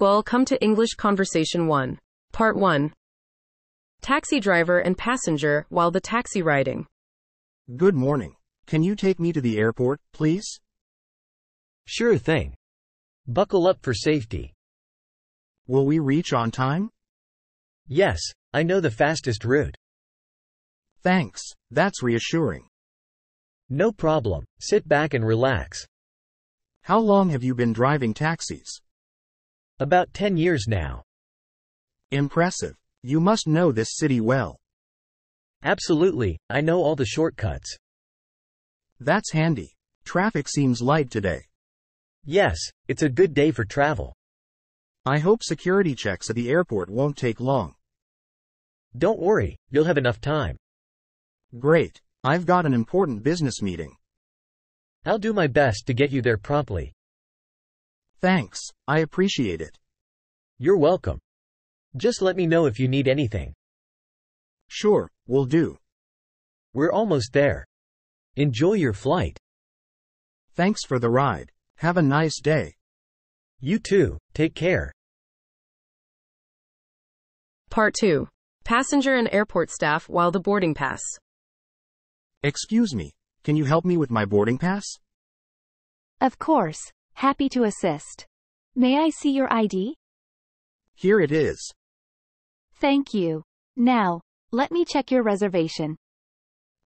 Welcome to English Conversation 1. Part 1. Taxi driver and passenger while the taxi riding. Good morning. Can you take me to the airport, please? Sure thing. Buckle up for safety. Will we reach on time? Yes, I know the fastest route. Thanks. That's reassuring. No problem. Sit back and relax. How long have you been driving taxis? About 10 years now. Impressive. You must know this city well. Absolutely, I know all the shortcuts. That's handy. Traffic seems light today. Yes, it's a good day for travel. I hope security checks at the airport won't take long. Don't worry, you'll have enough time. Great. I've got an important business meeting. I'll do my best to get you there promptly. Thanks, I appreciate it. You're welcome. Just let me know if you need anything. Sure, will do. We're almost there. Enjoy your flight. Thanks for the ride. Have a nice day. You too, take care. Part 2. Passenger and airport staff while the boarding pass. Excuse me, can you help me with my boarding pass? Of course. Happy to assist. May I see your ID? Here it is. Thank you. Now, let me check your reservation.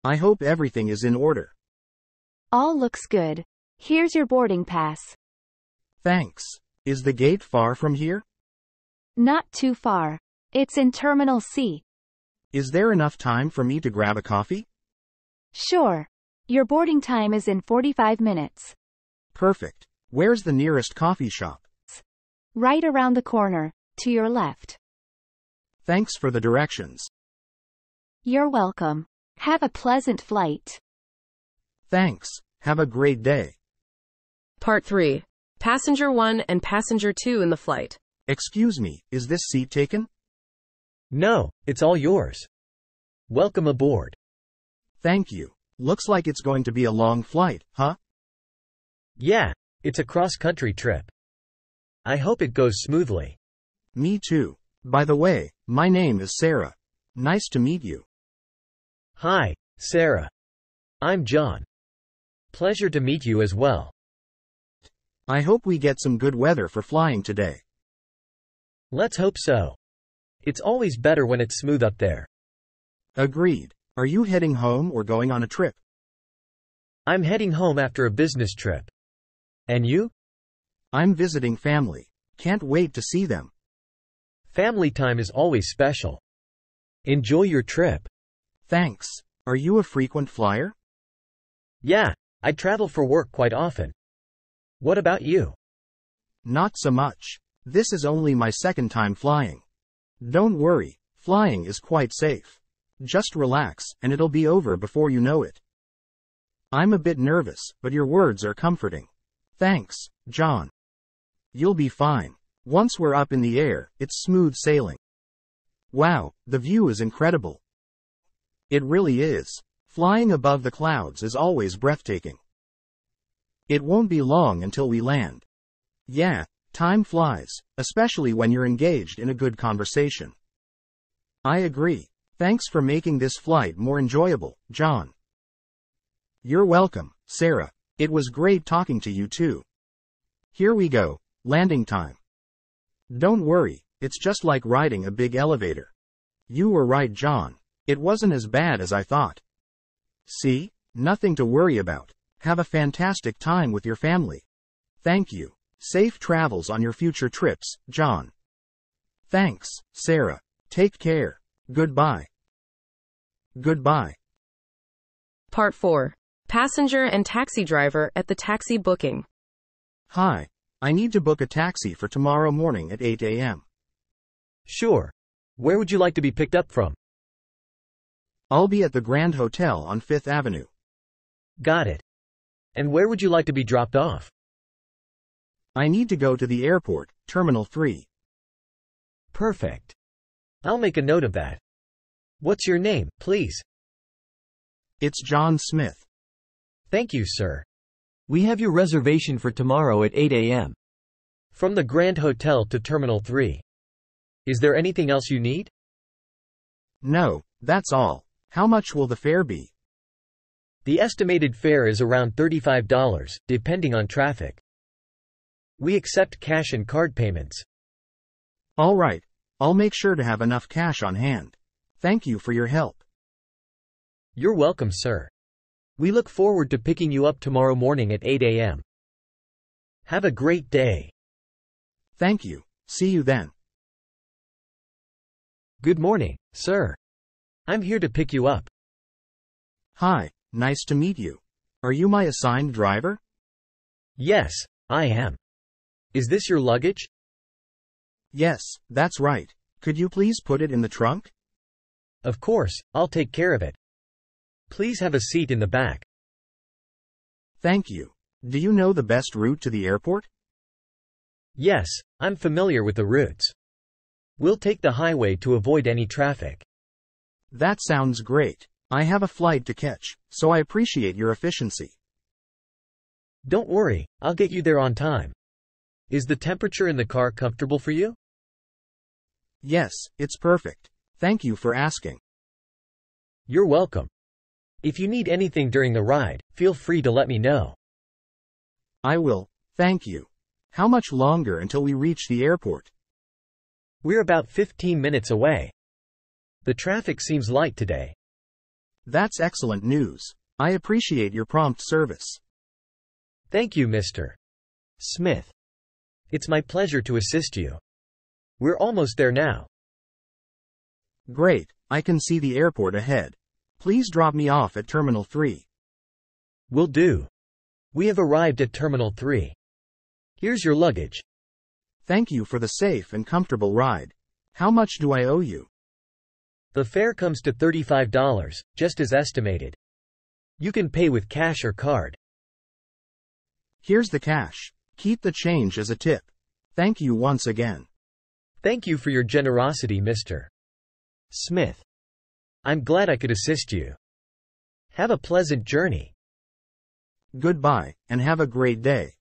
I hope everything is in order. All looks good. Here's your boarding pass. Thanks. Is the gate far from here? Not too far. It's in Terminal C. Is there enough time for me to grab a coffee? Sure. Your boarding time is in 45 minutes. Perfect. Where's the nearest coffee shop? Right around the corner, to your left. Thanks for the directions. You're welcome. Have a pleasant flight. Thanks. Have a great day. Part 3. Passenger 1 and Passenger 2 in the flight. Excuse me, is this seat taken? No, it's all yours. Welcome aboard. Thank you. Looks like it's going to be a long flight, huh? Yeah. It's a cross-country trip. I hope it goes smoothly. Me too. By the way, my name is Sarah. Nice to meet you. Hi, Sarah. I'm John. Pleasure to meet you as well. I hope we get some good weather for flying today. Let's hope so. It's always better when it's smooth up there. Agreed. Are you heading home or going on a trip? I'm heading home after a business trip. And you? I'm visiting family. Can't wait to see them. Family time is always special. Enjoy your trip. Thanks. Are you a frequent flyer? Yeah, I travel for work quite often. What about you? Not so much. This is only my second time flying. Don't worry, flying is quite safe. Just relax, and it'll be over before you know it. I'm a bit nervous, but your words are comforting. Thanks, John. You'll be fine. Once we're up in the air, it's smooth sailing. Wow, the view is incredible. It really is. Flying above the clouds is always breathtaking. It won't be long until we land. Yeah, time flies, especially when you're engaged in a good conversation. I agree. Thanks for making this flight more enjoyable, John. You're welcome, Sarah. It was great talking to you too. Here we go, landing time. Don't worry, it's just like riding a big elevator. You were right, John. It wasn't as bad as I thought. See? Nothing to worry about. Have a fantastic time with your family. Thank you. Safe travels on your future trips, John. Thanks, Sarah. Take care. Goodbye. Goodbye. Part 4. Passenger and taxi driver at the taxi booking. Hi, I need to book a taxi for tomorrow morning at 8 a.m. Sure. Where would you like to be picked up from? I'll be at the Grand Hotel on 5th Avenue. Got it. And where would you like to be dropped off? I need to go to the airport, Terminal 3. Perfect. I'll make a note of that. What's your name, please? It's John Smith. Thank you, sir. We have your reservation for tomorrow at 8 a.m. From the Grand Hotel to Terminal 3. Is there anything else you need? No, that's all. How much will the fare be? The estimated fare is around $35, depending on traffic. We accept cash and card payments. All right. I'll make sure to have enough cash on hand. Thank you for your help. You're welcome, sir. We look forward to picking you up tomorrow morning at 8 a.m. Have a great day. Thank you. See you then. Good morning, sir. I'm here to pick you up. Hi, nice to meet you. Are you my assigned driver? Yes, I am. Is this your luggage? Yes, that's right. Could you please put it in the trunk? Of course, I'll take care of it. Please have a seat in the back. Thank you. Do you know the best route to the airport? Yes, I'm familiar with the routes. We'll take the highway to avoid any traffic. That sounds great. I have a flight to catch, so I appreciate your efficiency. Don't worry, I'll get you there on time. Is the temperature in the car comfortable for you? Yes, it's perfect. Thank you for asking. You're welcome. If you need anything during the ride, feel free to let me know. I will, thank you. How much longer until we reach the airport? We're about 15 minutes away. The traffic seems light today. That's excellent news. I appreciate your prompt service. Thank you, Mr. Smith. It's my pleasure to assist you. We're almost there now. Great, I can see the airport ahead. Please drop me off at Terminal 3. Will do. We have arrived at Terminal 3. Here's your luggage. Thank you for the safe and comfortable ride. How much do I owe you? The fare comes to $35, just as estimated. You can pay with cash or card. Here's the cash. Keep the change as a tip. Thank you once again. Thank you for your generosity, Mr. Smith. I'm glad I could assist you. Have a pleasant journey. Goodbye, and have a great day.